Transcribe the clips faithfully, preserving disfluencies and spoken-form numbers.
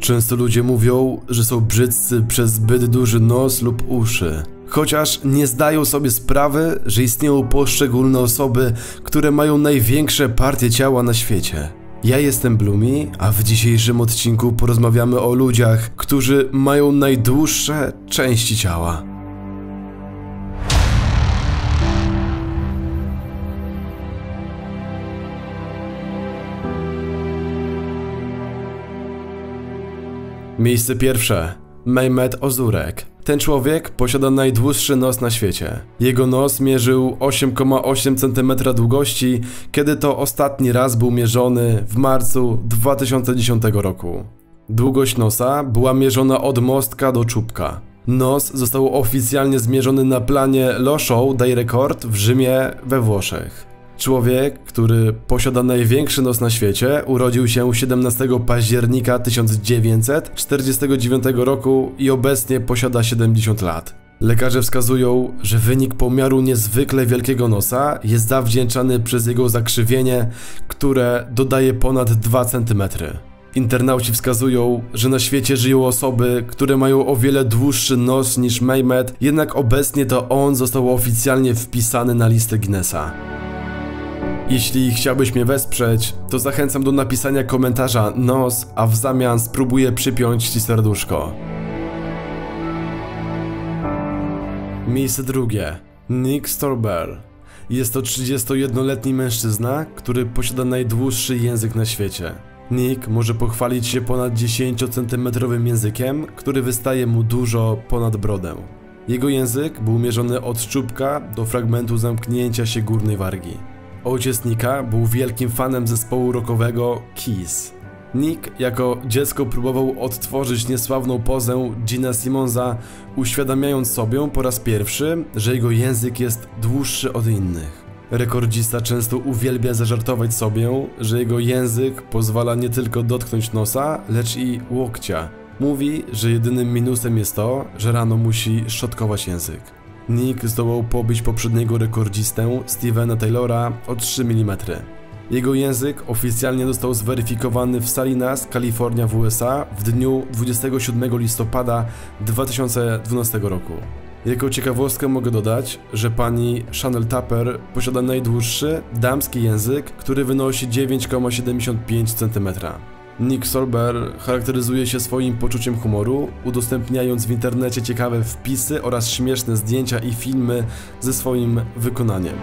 Często ludzie mówią, że są brzydcy przez zbyt duży nos lub uszy, chociaż nie zdają sobie sprawy, że istnieją poszczególne osoby, które mają największe partie ciała na świecie. Ja jestem Blumi, a w dzisiejszym odcinku porozmawiamy o ludziach, którzy mają najdłuższe części ciała. Miejsce pierwsze. Mehmet Özyürek. Ten człowiek posiada najdłuższy nos na świecie. Jego nos mierzył osiem przecinek osiem centymetra długości, kiedy to ostatni raz był mierzony w marcu dwa tysiące dziesiątego roku. Długość nosa była mierzona od mostka do czubka. Nos został oficjalnie zmierzony na planie Lo Show dei Record w Rzymie we Włoszech. Człowiek, który posiada największy nos na świecie, urodził się siedemnastego października tysiąc dziewięćset czterdziestego dziewiątego roku i obecnie posiada siedemdziesiąt lat. Lekarze wskazują, że wynik pomiaru niezwykle wielkiego nosa jest zawdzięczany przez jego zakrzywienie, które dodaje ponad dwa centymetry. Internauci wskazują, że na świecie żyją osoby, które mają o wiele dłuższy nos niż Mehmet, jednak obecnie to on został oficjalnie wpisany na listę Guinnessa. Jeśli chciałbyś mnie wesprzeć, to zachęcam do napisania komentarza nos, a w zamian spróbuję przypiąć ci serduszko. Miejsce drugie. Nick Stoeberl. Jest to trzydziestojednoletni mężczyzna, który posiada najdłuższy język na świecie. Nick może pochwalić się ponad dziesięciocentymetrowym językiem, który wystaje mu dużo ponad brodę. Jego język był mierzony od czubka do fragmentu zamknięcia się górnej wargi. Ojciec Nicka był wielkim fanem zespołu rockowego Kiss. Nick jako dziecko próbował odtworzyć niesławną pozę Gina Simmonsa, uświadamiając sobie po raz pierwszy, że jego język jest dłuższy od innych. Rekordzista często uwielbia zażartować sobie, że jego język pozwala nie tylko dotknąć nosa, lecz i łokcia. Mówi, że jedynym minusem jest to, że rano musi szczotkować język. Nick zdołał pobić poprzedniego rekordzistę Stevena Taylora o trzy milimetry. Jego język oficjalnie został zweryfikowany w Salinas, Kalifornia w U S A w dniu dwudziestego siódmego listopada dwa tysiące dwunastego roku. Jako ciekawostkę mogę dodać, że pani Chanel Tapper posiada najdłuższy damski język, który wynosi dziewięć przecinek siedemdziesiąt pięć centymetra. Nick Sorber charakteryzuje się swoim poczuciem humoru, udostępniając w internecie ciekawe wpisy oraz śmieszne zdjęcia i filmy ze swoim wykonaniem.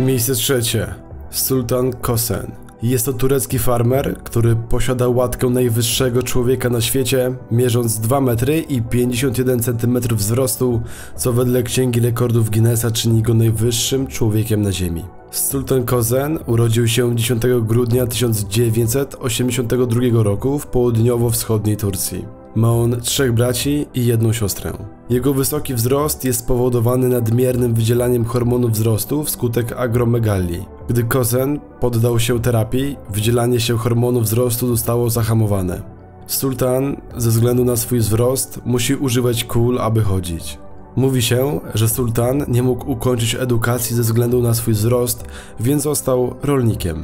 Miejsce trzecie. Sultan Kosen. Jest to turecki farmer, który posiada łatkę najwyższego człowieka na świecie, mierząc dwa metry i pięćdziesiąt jeden centymetrów wzrostu, co wedle Księgi Rekordów Guinnessa czyni go najwyższym człowiekiem na ziemi. Sultan Kosen urodził się dziesiątego grudnia tysiąc dziewięćset osiemdziesiątego drugiego roku w południowo-wschodniej Turcji. Ma on trzech braci i jedną siostrę. Jego wysoki wzrost jest spowodowany nadmiernym wydzielaniem hormonu wzrostu wskutek agromegalii. Gdy Kosen poddał się terapii, wydzielanie się hormonu wzrostu zostało zahamowane. Sultan, ze względu na swój wzrost, musi używać kul, aby chodzić. Mówi się, że sultan nie mógł ukończyć edukacji ze względu na swój wzrost, więc został rolnikiem.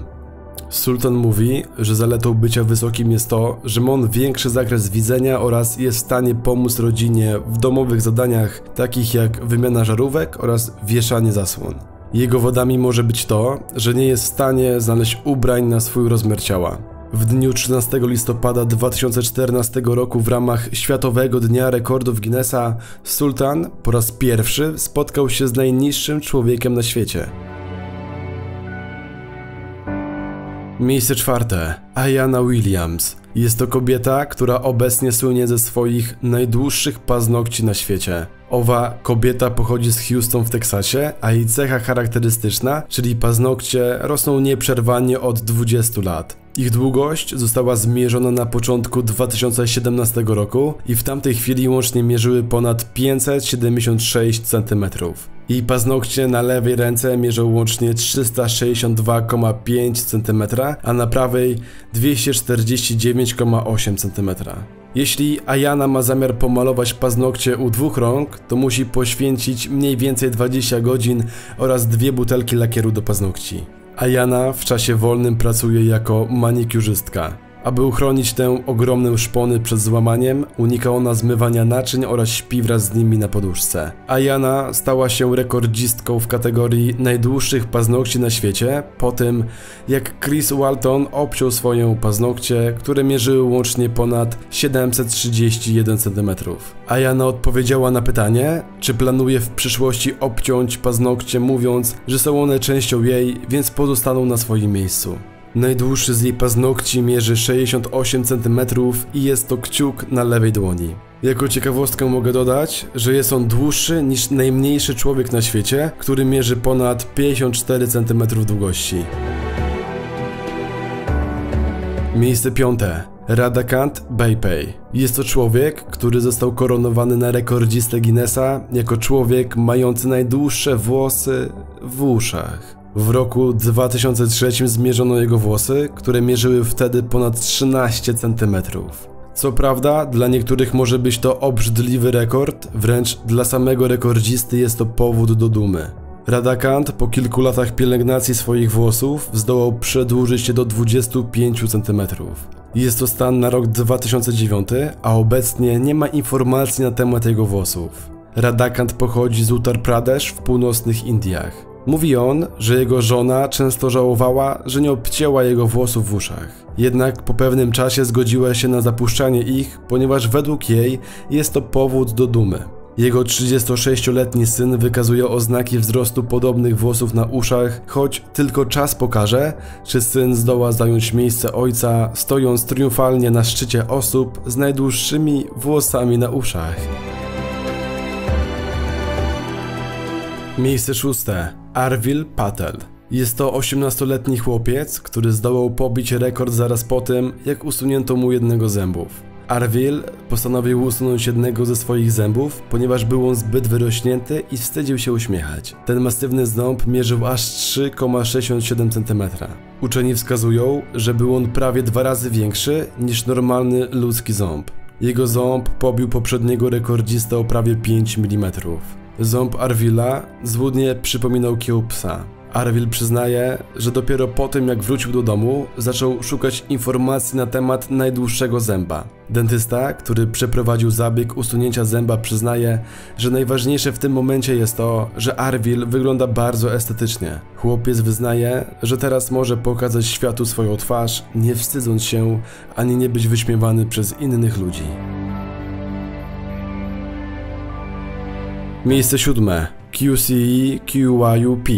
Sultan mówi, że zaletą bycia wysokim jest to, że ma on większy zakres widzenia oraz jest w stanie pomóc rodzinie w domowych zadaniach, takich jak wymiana żarówek oraz wieszanie zasłon. Jego wadami może być to, że nie jest w stanie znaleźć ubrań na swój rozmiar ciała. W dniu trzynastego listopada dwa tysiące czternastego roku w ramach Światowego Dnia Rekordów Guinnessa Sultan po raz pierwszy spotkał się z najniższym człowiekiem na świecie. Miejsce czwarte. Ayanna Williams. Jest to kobieta, która obecnie słynie ze swoich najdłuższych paznokci na świecie. Owa kobieta pochodzi z Houston w Teksasie, a jej cecha charakterystyczna, czyli paznokcie, rosną nieprzerwanie od dwudziestu lat. Ich długość została zmierzona na początku dwa tysiące siedemnastego roku i w tamtej chwili łącznie mierzyły ponad pięćset siedemdziesiąt sześć centymetrów. Jej paznokcie na lewej ręce mierzą łącznie trzysta sześćdziesiąt dwa przecinek pięć centymetrów, a na prawej dwieście czterdzieści dziewięć przecinek osiem centymetrów. Jeśli Ayanna ma zamiar pomalować paznokcie u dwóch rąk, to musi poświęcić mniej więcej dwadzieścia godzin oraz dwie butelki lakieru do paznokci. Ayanna w czasie wolnym pracuje jako manikurzystka. Aby uchronić tę ogromną szpony przed złamaniem, unika ona zmywania naczyń oraz śpi wraz z nimi na poduszce. Ayanna stała się rekordzistką w kategorii najdłuższych paznokci na świecie, po tym jak Chris Walton obciął swoje paznokcie, które mierzyły łącznie ponad siedemset trzydzieści jeden centymetrów. Ayanna odpowiedziała na pytanie, czy planuje w przyszłości obciąć paznokcie, mówiąc, że są one częścią jej, więc pozostaną na swoim miejscu. Najdłuższy z jej paznokci mierzy sześćdziesiąt osiem centymetrów i jest to kciuk na lewej dłoni. Jako ciekawostkę mogę dodać, że jest on dłuższy niż najmniejszy człowiek na świecie, który mierzy ponad pięćdziesiąt cztery centymetry długości. Miejsce piąte. Radhakant Baijpai. Jest to człowiek, który został koronowany na rekordzistę Guinnessa jako człowiek mający najdłuższe włosy w uszach. W roku dwa tysiące trzecim zmierzono jego włosy, które mierzyły wtedy ponad trzynaście centymetrów. Co prawda, dla niektórych może być to obrzydliwy rekord, wręcz dla samego rekordzisty jest to powód do dumy. Radhakant po kilku latach pielęgnacji swoich włosów zdołał przedłużyć się do dwudziestu pięciu centymetrów. Jest to stan na rok dwa tysiące dziewiąty, a obecnie nie ma informacji na temat jego włosów. Radhakant pochodzi z Uttar Pradesz w północnych Indiach. Mówi on, że jego żona często żałowała, że nie obcięła jego włosów w uszach. Jednak po pewnym czasie zgodziła się na zapuszczanie ich, ponieważ według jej jest to powód do dumy. Jego trzydziestosześcioletni syn wykazuje oznaki wzrostu podobnych włosów na uszach, choć tylko czas pokaże, czy syn zdoła zająć miejsce ojca, stojąc triumfalnie na szczycie osób z najdłuższymi włosami na uszach. Miejsce szóste. Arvil Patel. Jest to osiemnastoletni chłopiec, który zdołał pobić rekord zaraz po tym, jak usunięto mu jednego z zębów. Arvil postanowił usunąć jednego ze swoich zębów, ponieważ był on zbyt wyrośnięty i wstydził się uśmiechać. Ten masywny ząb mierzył aż trzy przecinek sześćdziesiąt siedem centymetra. Uczeni wskazują, że był on prawie dwa razy większy niż normalny ludzki ząb. Jego ząb pobił poprzedniego rekordzistę o prawie pięć milimetrów. Ząb Arvila złudnie przypominał kieł psa. Arvil przyznaje, że dopiero po tym jak wrócił do domu, zaczął szukać informacji na temat najdłuższego zęba. Dentysta, który przeprowadził zabieg usunięcia zęba, przyznaje, że najważniejsze w tym momencie jest to, że Arvil wygląda bardzo estetycznie. Chłopiec wyznaje, że teraz może pokazać światu swoją twarz, nie wstydząc się, ani nie być wyśmiewany przez innych ludzi. Miejsce siódme. Qiu Siqi Qiup.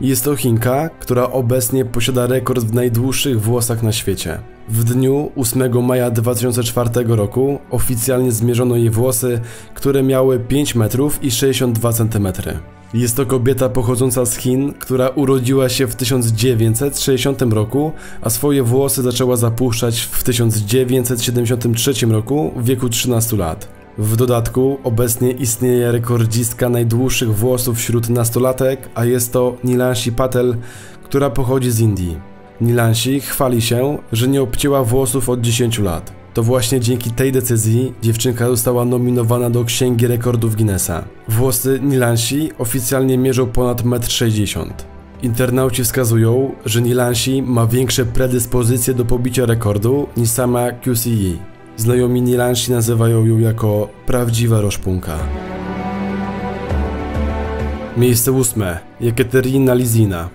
Jest to Chinka, która obecnie posiada rekord w najdłuższych włosach na świecie. W dniu ósmego maja dwa tysiące czwartego roku oficjalnie zmierzono jej włosy, które miały pięć metrów i sześćdziesiąt dwa centymetry. Jest to kobieta pochodząca z Chin, która urodziła się w tysiąc dziewięćset sześćdziesiątym roku, a swoje włosy zaczęła zapuszczać w tysiąc dziewięćset siedemdziesiątym trzecim roku w wieku trzynastu lat. W dodatku obecnie istnieje rekordzistka najdłuższych włosów wśród nastolatek, a jest to Nilanshi Patel, która pochodzi z Indii. Nilanshi chwali się, że nie obcięła włosów od dziesięciu lat. To właśnie dzięki tej decyzji dziewczynka została nominowana do Księgi Rekordów Guinnessa. Włosy Nilanshi oficjalnie mierzą ponad metr sześćdziesiąt. Internauci wskazują, że Nilanshi ma większe predyspozycje do pobicia rekordu niż sama Qiu Siqi. Znajomi Nilanshi nazywają ją jako prawdziwa roszpunka. Miejsce ósme. Yekaterina Lisina.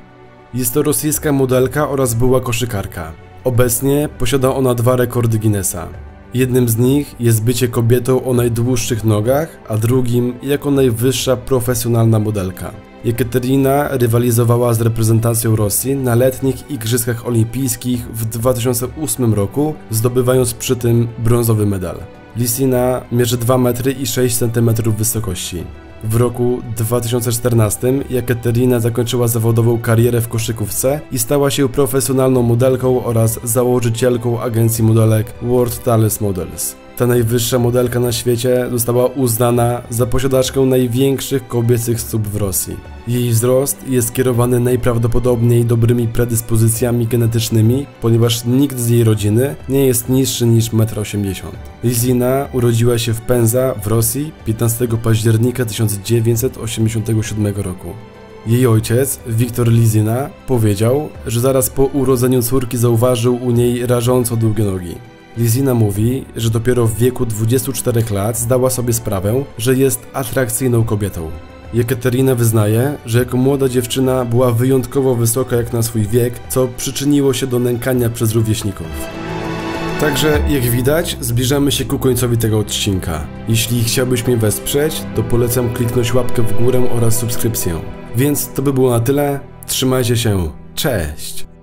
Jest to rosyjska modelka oraz była koszykarka. Obecnie posiada ona dwa rekordy Guinnessa. Jednym z nich jest bycie kobietą o najdłuższych nogach, a drugim jako najwyższa profesjonalna modelka. Yekaterina rywalizowała z reprezentacją Rosji na letnich Igrzyskach Olimpijskich w dwa tysiące ósmym roku, zdobywając przy tym brązowy medal. Lisina mierzy dwa metry i sześć centymetrów wysokości. W roku dwa tysiące czternastym Yekaterina zakończyła zawodową karierę w koszykówce i stała się profesjonalną modelką oraz założycielką agencji modelek World Talent Models. Ta najwyższa modelka na świecie została uznana za posiadaczkę największych kobiecych stóp w Rosji. Jej wzrost jest kierowany najprawdopodobniej dobrymi predyspozycjami genetycznymi, ponieważ nikt z jej rodziny nie jest niższy niż metr osiemdziesiąt. Lisina urodziła się w Penza w Rosji piętnastego października tysiąc dziewięćset osiemdziesiątego siódmego roku. Jej ojciec, Viktor Lisina, powiedział, że zaraz po urodzeniu córki zauważył u niej rażąco długie nogi. Lisina mówi, że dopiero w wieku dwudziestu czterech lat zdała sobie sprawę, że jest atrakcyjną kobietą. Jekaterina wyznaje, że jako młoda dziewczyna była wyjątkowo wysoka jak na swój wiek, co przyczyniło się do nękania przez rówieśników. Także, jak widać, zbliżamy się ku końcowi tego odcinka. Jeśli chciałbyś mnie wesprzeć, to polecam kliknąć łapkę w górę oraz subskrypcję. Więc to by było na tyle, trzymajcie się, cześć!